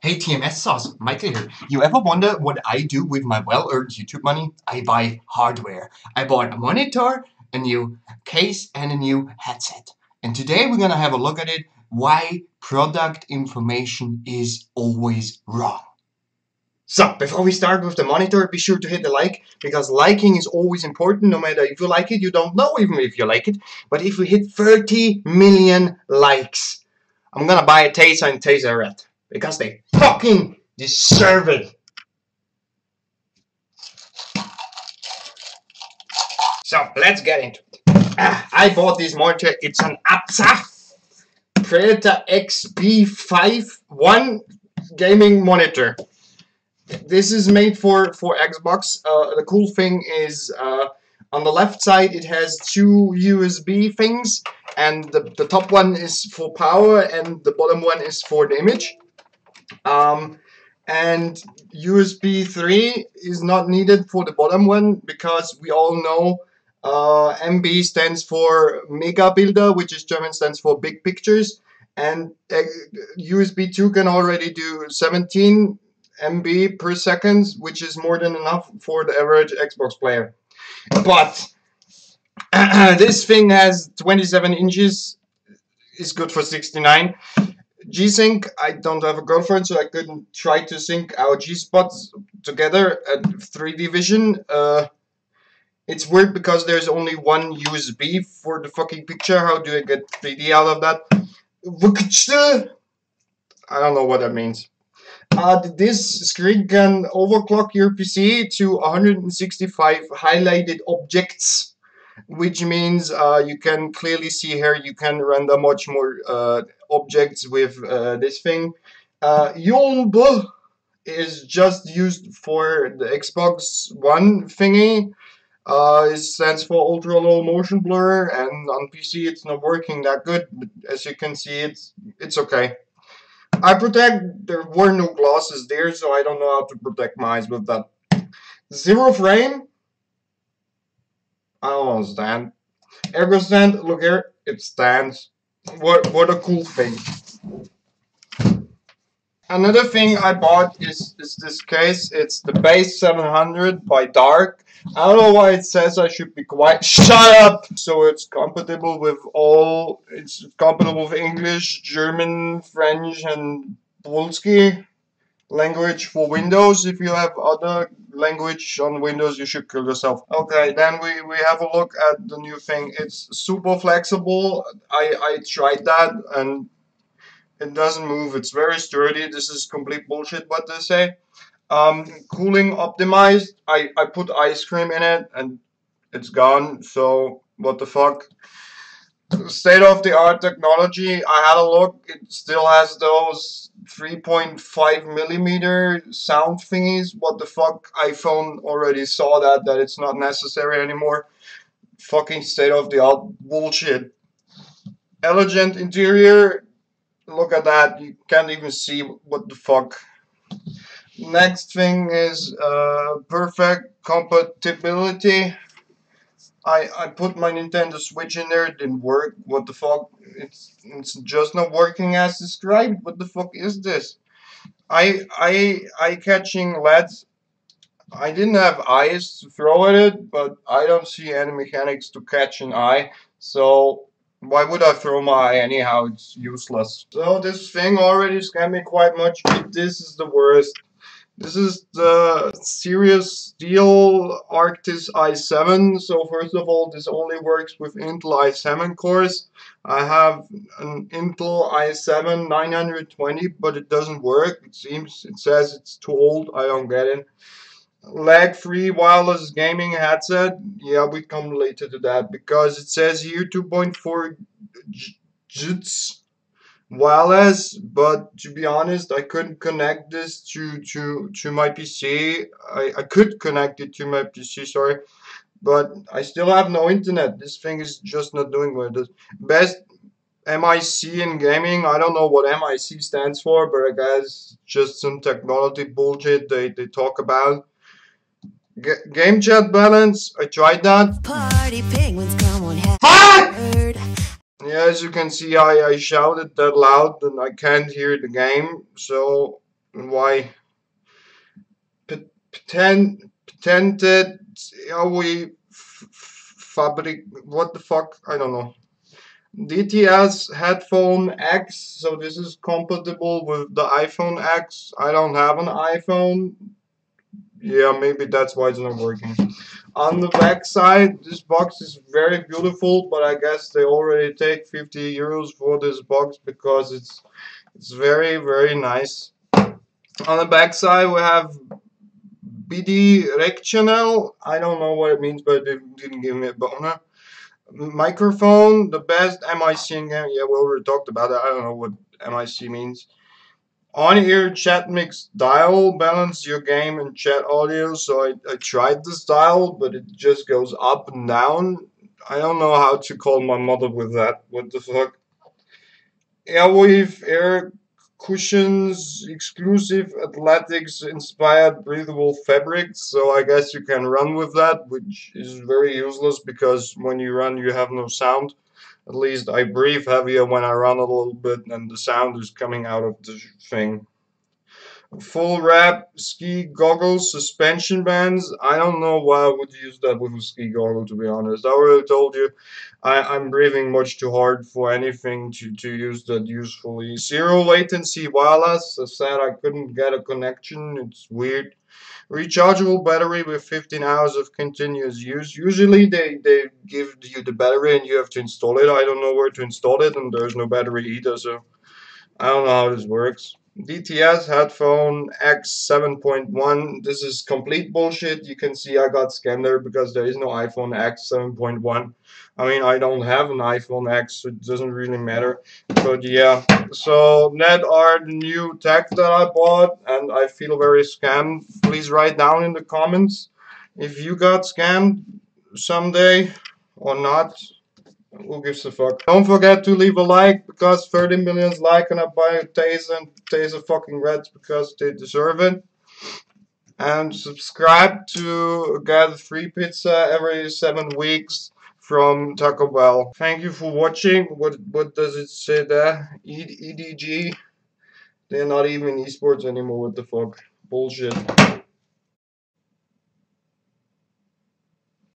Hey TMS Sauce, Michael here. You ever wonder what I do with my well-earned YouTube money? I buy hardware. I bought a monitor, a new case, and a new headset. And today we're gonna have a look at it, why product information is always wrong. So, before we start with the monitor, be sure to hit the like, because liking is always important, no matter if you like it, you don't know even if you like it. But if we hit 30 million likes, I'm gonna buy a Taser and Taser Red, because they fucking deserve it. So, let's get into it. I bought this monitor, it's an Acer Predator XB51 gaming monitor. This is made for Xbox. The cool thing is on the left side it has two USB things, and the top one is for power and the bottom one is for the image. And USB 3 is not needed for the bottom one, because we all know MB stands for Mega Bilder, which is German, stands for big pictures, and USB 2 can already do 17 MB per second, which is more than enough for the average Xbox player. But this thing has 27 inches, is good for 69. G-Sync, I don't have a girlfriend, so I couldn't try to sync our G-spots together at 3D Vision. It's weird because there's only one USB for the fucking picture. How do I get 3D out of that? I don't know what that means. This screen can overclock your PC to 165 highlighted objects, which means you can clearly see here you can render much more objects with this thing. ULMB is just used for the Xbox One thingy. It stands for ultra low motion blur, and on PC it's not working that good, but as you can see it's okay. I protect, there were no glasses there, so I don't know how to protect my eyes with that. Zero frame? I don't understand. Ergo stand, look here, it stands. What a cool thing. Another thing I bought is this case. It's the Base 700 by Dark. I don't know why it says I should be quiet. Shut up! So it's compatible with all. It's compatible with English, German, French, and Polski language for Windows. If you have other language on Windows, you should kill yourself. Okay, then we have a look at the new thing. It's super flexible. I tried that and it doesn't move, it's very sturdy. This is complete bullshit what they say. Cooling optimized. I put ice cream in it and it's gone, so what the fuck. State-of-the-art technology. I had a look, it still has those 3.5mm sound thingies. What the fuck, iPhone already saw that it's not necessary anymore. Fucking state-of-the-art bullshit. Elegant interior. Look at that, you can't even see what the fuck. Next thing is perfect compatibility. I put my Nintendo Switch in there, it didn't work. What the fuck, it's just not working as described. What the fuck is this? Eye-catching LEDs. I didn't have eyes to throw at it, but I don't see any mechanics to catch an eye, so why would I throw my eye anyhow? It's useless. So this thing already scammed me quite much, but this is the worst. This is the Serious Steel Arctis i7. So first of all, this only works with Intel i7 cores. I have an Intel i7 920, but it doesn't work. It says it's too old. I don't get it. Lag-free wireless gaming headset. Yeah, we come later to that, because it says here 2.4 GHz wireless, but to be honest, I couldn't connect this to my PC. I could connect it to my PC, sorry, but I still have no internet. This thing is just not doing what it does. Best MIC in gaming. I don't know what MIC stands for, but I guess just some technology bullshit they talk about. Game chat balance, I tried that. Party penguins, come on, yeah, as you can see, I shouted that loud and I can't hear the game, so why patented we fabric, what the fuck, I don't know. DTS Headphone X, so this is compatible with the iPhone X. I don't have an iPhone. Yeah, maybe that's why it's not working. On the back side, this box is very beautiful, but I guess they already take 50 euros for this box because it's very, very nice. On the back side, we have bidirectional. I don't know what it means, but they didn't give me a boner. Microphone, the best MIC. Yeah, we already talked about that. I don't know what MIC means. On-ear chat mix dial, balance your game and chat audio. So I tried this dial, but it just goes up and down. I don't know how to call my mother with that. What the fuck? Airwave air cushions, exclusive athletics inspired breathable fabric. So I guess you can run with that, which is very useless because when you run you have no sound. At least I breathe heavier when I run a little bit, and the sound is coming out of the thing. Full wrap ski goggles, suspension bands. I don't know why I would use that with a ski goggle, to be honest. I already told you, I'm breathing much too hard for anything to use that usefully. Zero latency wireless. I said I couldn't get a connection. It's weird. Rechargeable battery with 15 hours of continuous use. Usually they give you the battery and you have to install it. I don't know where to install it, and there's no battery either, so I don't know how this works. DTS Headphone X 7.1. This is complete bullshit. You can see I got scammed there because there is no iPhone X 7.1. I mean, I don't have an iPhone X, so it doesn't really matter. But yeah, so that are the new tech that I bought, and I feel very scammed. Please write down in the comments if you got scammed someday or not. Who gives a fuck? Don't forget to leave a like, because 30 million like and I buy a taser, and taser fucking rats because they deserve it. And subscribe to get free pizza every 7 weeks from Taco Bell. Thank you for watching. What does it say there? EDG? They're not even esports anymore, what the fuck? Bullshit.